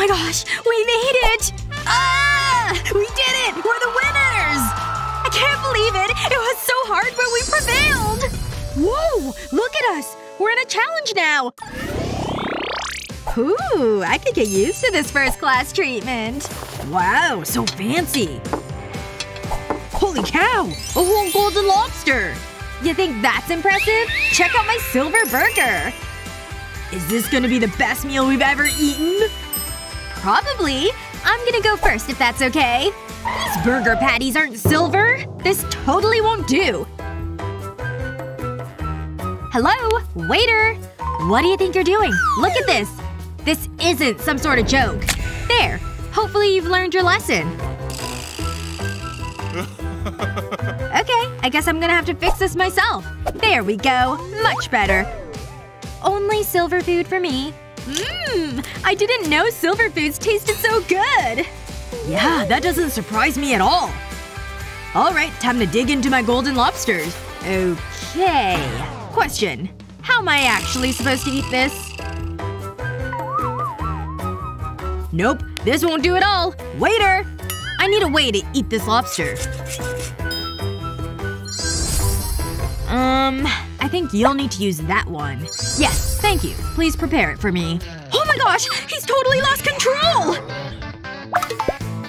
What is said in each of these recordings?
my gosh, we made it! Ah! We did it! We're the winners! I can't believe it! It was so hard, but we prevailed! Whoa! Look at us! We're in a challenge now! Ooh, I could get used to this first-class treatment. Wow, so fancy. Holy cow! A whole golden lobster! You think that's impressive? Check out my silver burger! Is this gonna be the best meal we've ever eaten? Probably. I'm gonna go first if that's okay. These burger patties aren't silver. This totally won't do. Hello? Waiter! What do you think you're doing? Look at this! This isn't some sort of joke. There. Hopefully you've learned your lesson. Okay. I guess I'm gonna have to fix this myself. There we go. Much better. Only silver food for me. Mmm! I didn't know silver foods tasted so good! Yeah, that doesn't surprise me at all. Alright, time to dig into my golden lobsters. Okay. Question. How am I actually supposed to eat this? Nope. This won't do at all. Waiter! I need a way to eat this lobster. I think you'll need to use that one. Yes, thank you. Please prepare it for me. Oh my gosh! He's totally lost control!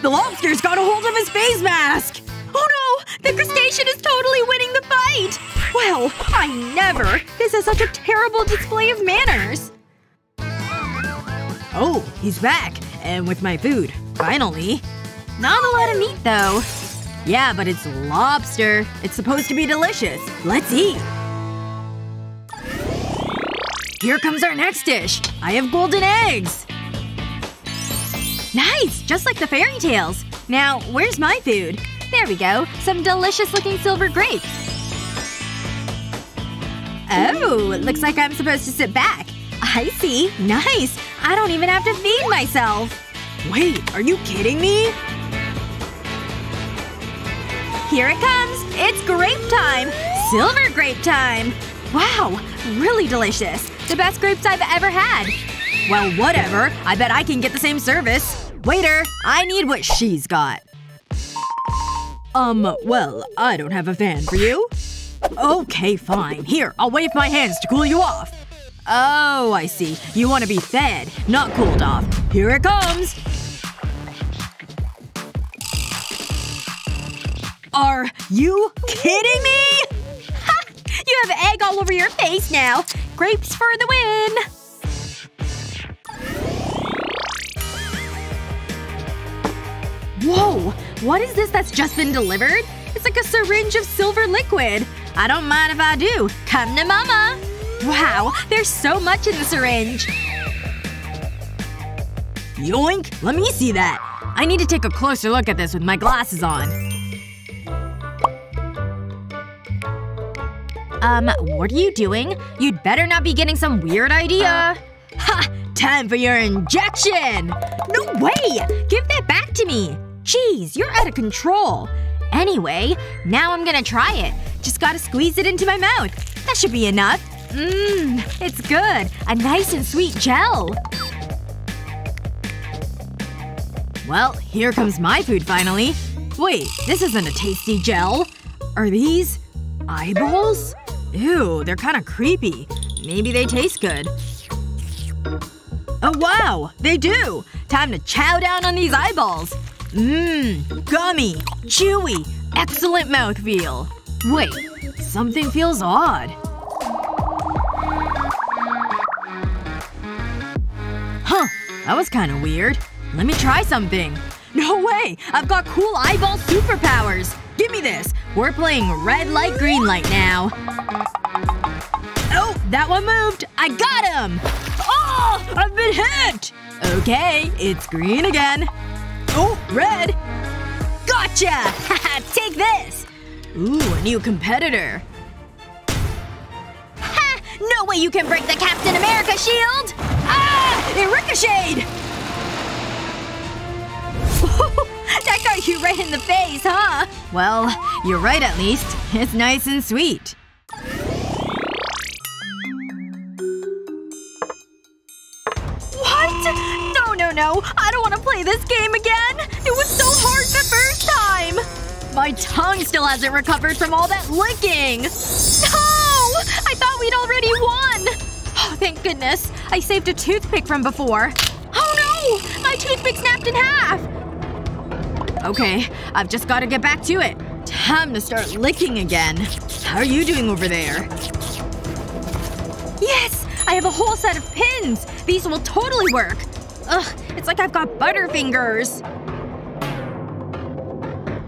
The lobster's got a hold of his face mask! Oh no! The crustacean is totally winning the fight! Well, I never! This is such a terrible display of manners! Oh, he's back. And with my food. Finally. Not a lot of meat, though. Yeah, but it's lobster. It's supposed to be delicious. Let's eat! Here comes our next dish! I have golden eggs! Nice! Just like the fairy tales. Now, where's my food? There we go. Some delicious-looking silver grapes. Oh, it looks like I'm supposed to sit back. I see. Nice! I don't even have to feed myself! Wait, are you kidding me? Here it comes! It's grape time! Silver grape time! Wow! Really delicious. The best grapes I've ever had. Well, whatever. I bet I can get the same service. Waiter! I need what she's got. Well, I don't have a fan for you. Okay, fine. Here, I'll wave my hands to cool you off. Oh, I see. You want to be fed, not cooled off. Here it comes! Are you kidding me?! Ha! You have egg all over your face now! Grapes for the win! Whoa! What is this that's just been delivered? It's like a syringe of silver liquid. I don't mind if I do. Come to mama! Wow! There's so much in the syringe! Yoink! Let me see that! I need to take a closer look at this with my glasses on. What are you doing? You'd better not be getting some weird idea. Ha! Time for your injection! No way! Give that back to me! Jeez, you're out of control. Anyway, now I'm gonna try it. Just gotta squeeze it into my mouth. That should be enough. Mmm, it's good. A nice and sweet gel. Well, here comes my food finally. Wait, this isn't a tasty gel. Are these… eyeballs? Ew, they're kinda creepy. Maybe they taste good. Oh wow! They do! Time to chow down on these eyeballs! Mmm. Gummy. Chewy. Excellent mouthfeel. Wait. Something feels odd. Huh. That was kinda weird. Let me try something. No way! I've got cool eyeball superpowers! Give me this! We're playing red light, green light now. Oh! That one moved! I got him! Oh! I've been hit! Okay. It's green again. Oh! Red! Gotcha! Haha! Take this! Ooh, a new competitor. Ha! No way you can break the Captain America shield! Ah! It ricocheted! That got you right in the face, huh? Well, you're right at least. It's nice and sweet. What? What? No. I don't want to play this game again. It was so hard the first time. My tongue still hasn't recovered from all that licking. No! I thought we'd already won. Oh, thank goodness. I saved a toothpick from before. Oh no! My toothpick snapped in half. Okay. I've just got to get back to it. Time to start licking again. How are you doing over there? Yes! I have a whole set of pins! These will totally work! Ugh, it's like I've got butterfingers.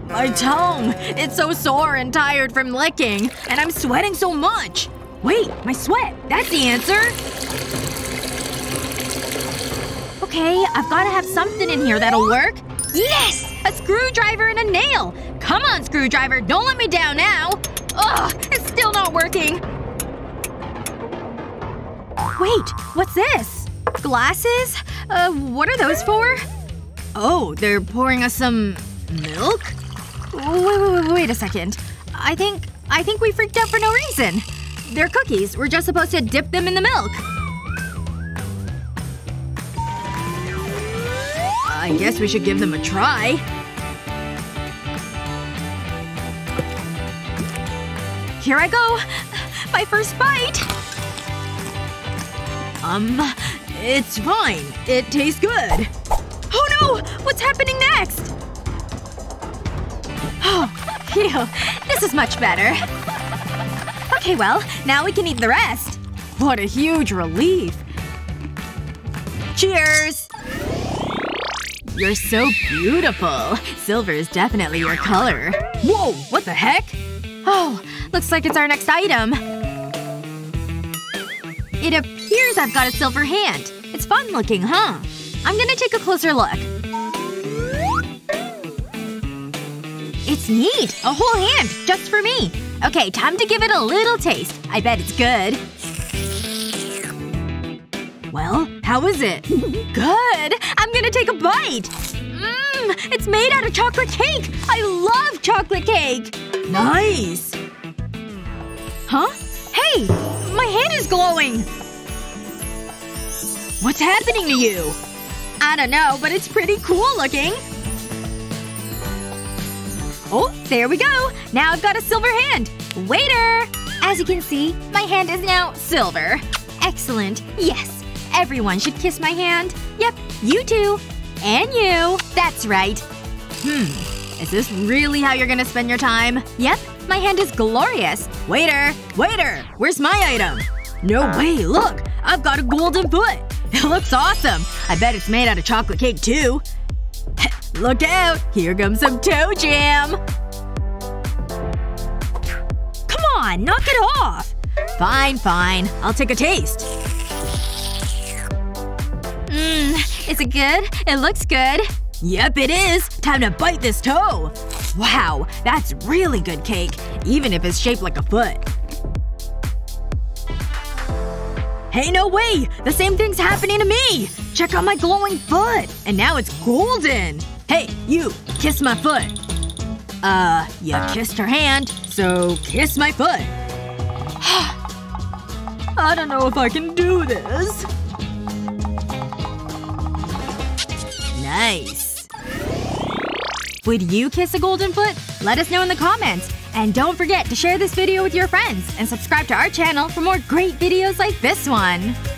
My tongue! It's so sore and tired from licking. And I'm sweating so much! Wait, my sweat! That's the answer! Okay, I've gotta have something in here that'll work. Yes! A screwdriver and a nail! Come on, screwdriver, don't let me down now! Ugh, it's still not working! Wait, what's this? Glasses? What are those for? Oh, they're pouring us some… milk? Wait a second. I think we freaked out for no reason. They're cookies. We're just supposed to dip them in the milk. I guess we should give them a try. Here I go! My first bite! It's fine. It tastes good. Oh no! What's happening next? Oh, phew. This is much better. Okay, well, now we can eat the rest. What a huge relief. Cheers! You're so beautiful. Silver is definitely your color. Whoa! What the heck? Oh, looks like it's our next item. It appears I've got a silver hand. It's fun looking, huh? I'm gonna take a closer look. It's neat! A whole hand! Just for me! Okay, time to give it a little taste. I bet it's good. Well, how is it? Good! I'm gonna take a bite! Mmm! It's made out of chocolate cake! I love chocolate cake! Nice! Huh? Hey! My hand is glowing! What's happening to you? I don't know, but it's pretty cool looking. Oh, there we go! Now I've got a silver hand! Waiter! As you can see, my hand is now silver. Excellent. Yes. Everyone should kiss my hand. Yep. You too. And you. That's right. Is this really how you're gonna spend your time? Yep. My hand is glorious. Waiter! Waiter! Where's my item? No way! Look! I've got a golden foot! It looks awesome! I bet it's made out of chocolate cake, too. Look out! Here comes some toe jam! Come on! Knock it off! Fine. I'll take a taste. Is it good? It looks good. Yep, it is! Time to bite this toe! Wow, that's really good cake, even if it's shaped like a foot. Hey, no way! The same thing's happening to me! Check out my glowing foot! And now it's golden! Hey, you! Kiss my foot! You kissed her hand, so kiss my foot. I don't know if I can do this. Nice. Would you kiss a golden foot? Let us know in the comments! And don't forget to share this video with your friends and subscribe to our channel for more great videos like this one!